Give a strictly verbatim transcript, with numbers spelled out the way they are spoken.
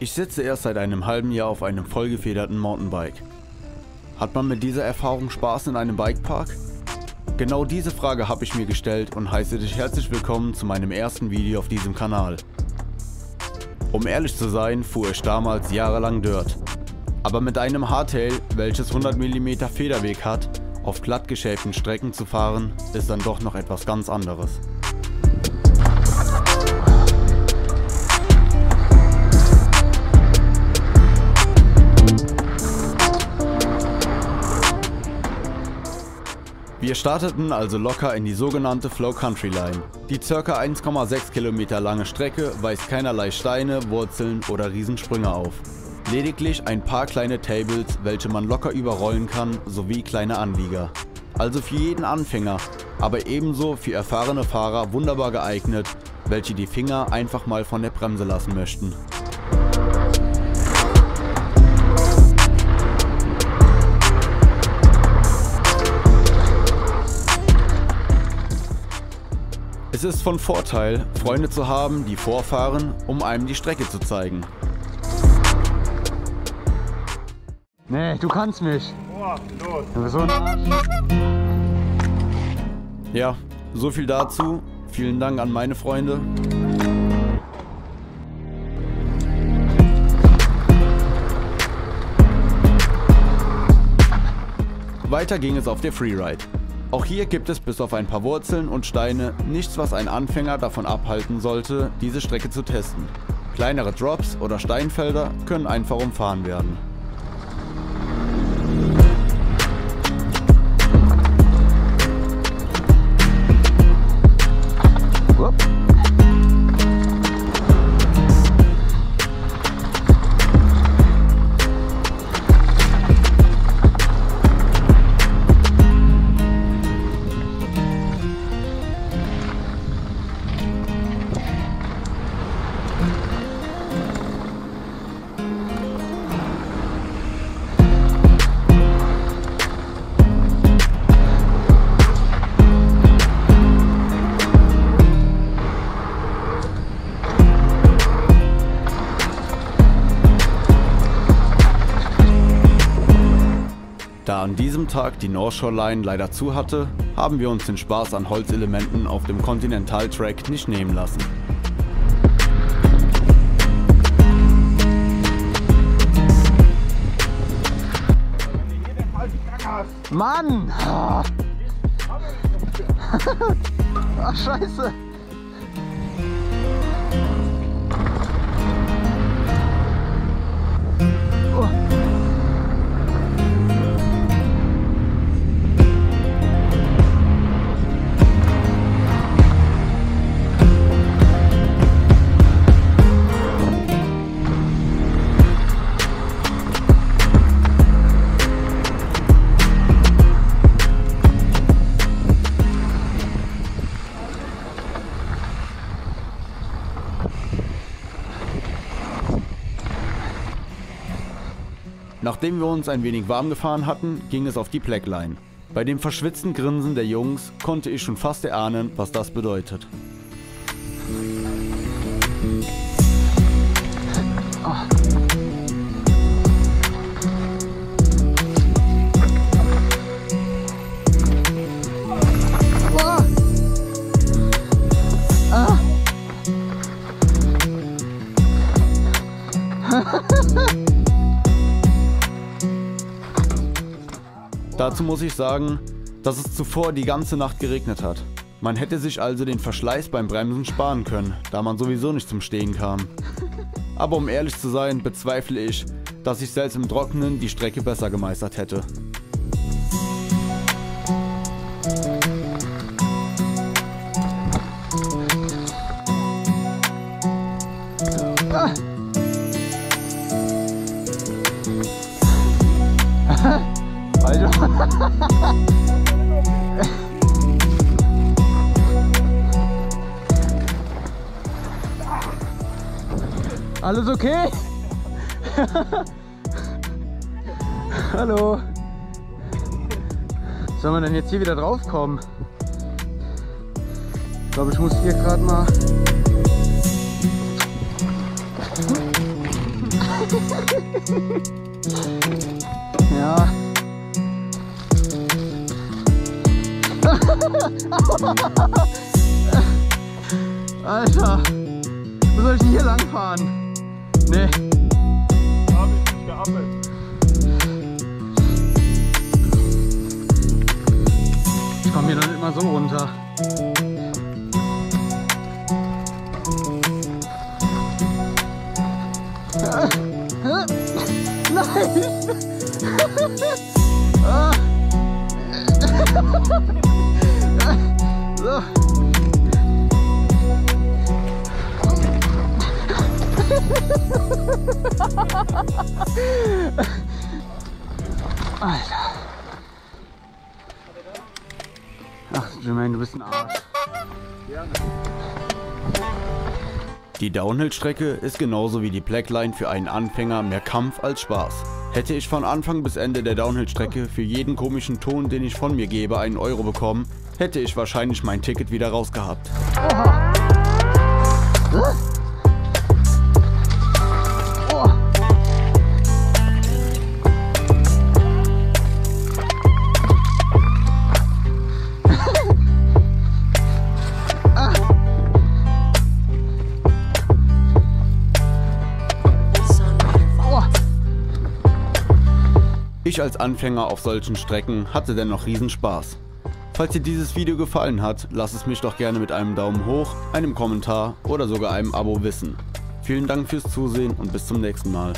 Ich sitze erst seit einem halben Jahr auf einem vollgefederten Mountainbike. Hat man mit dieser Erfahrung Spaß in einem Bikepark? Genau diese Frage habe ich mir gestellt und heiße dich herzlich willkommen zu meinem ersten Video auf diesem Kanal. Um ehrlich zu sein, fuhr ich damals jahrelang Dirt. Aber mit einem Hardtail, welches hundert Millimeter Federweg hat, auf glatt geschäften Strecken zu fahren, ist dann doch noch etwas ganz anderes. Wir starteten also locker in die sogenannte Flow Country Line. Die ca. eins Komma sechs Kilometer lange Strecke weist keinerlei Steine, Wurzeln oder Riesensprünge auf. Lediglich ein paar kleine Tables, welche man locker überrollen kann, sowie kleine Anlieger. Also für jeden Anfänger, aber ebenso für erfahrene Fahrer wunderbar geeignet, welche die Finger einfach mal von der Bremse lassen möchten. Es ist von Vorteil, Freunde zu haben, die vorfahren, um einem die Strecke zu zeigen. Nee, du kannst mich. Boah, los. Du bist so ein Arsch. Ja, so viel dazu. Vielen Dank an meine Freunde. Weiter ging es auf der Freeride. Auch hier gibt es bis auf ein paar Wurzeln und Steine nichts, was einen Anfänger davon abhalten sollte, diese Strecke zu testen. Kleinere Drops oder Steinfelder können einfach umfahren werden. Da an diesem Tag die North Shore Line leider zu hatte, haben wir uns den Spaß an Holzelementen auf dem Continental Track nicht nehmen lassen. Mann! Ach Scheiße! Nachdem wir uns ein wenig warm gefahren hatten, ging es auf die Blackline. Bei dem verschwitzten Grinsen der Jungs konnte ich schon fast erahnen, was das bedeutet. Dazu muss ich sagen, dass es zuvor die ganze Nacht geregnet hat. Man hätte sich also den Verschleiß beim Bremsen sparen können, da man sowieso nicht zum Stehen kam. Aber um ehrlich zu sein, bezweifle ich, dass ich selbst im Trockenen die Strecke besser gemeistert hätte. Alles okay? Hallo. Soll man denn jetzt hier wieder drauf kommen? Ich glaube, ich muss hier gerade mal. Ja. Alter, wo soll ich denn hier lang fahren? Nee. Da hab ich nicht geappelt. Ich komme hier dann immer so runter. Nein! So. Alter. Ach, Jermaine, du bist ein Arsch. Die Downhill-Strecke ist genauso wie die Blackline für einen Anfänger mehr Kampf als Spaß. Hätte ich von Anfang bis Ende der Downhill-Strecke für jeden komischen Ton, den ich von mir gebe, einen Euro bekommen, hätte ich wahrscheinlich mein Ticket wieder rausgehabt. Oha. Huh? Ich als Anfänger auf solchen Strecken hatte dennoch riesen Spaß. Falls dir dieses Video gefallen hat, lass es mich doch gerne mit einem Daumen hoch, einem Kommentar oder sogar einem Abo wissen. Vielen Dank fürs Zusehen und bis zum nächsten Mal.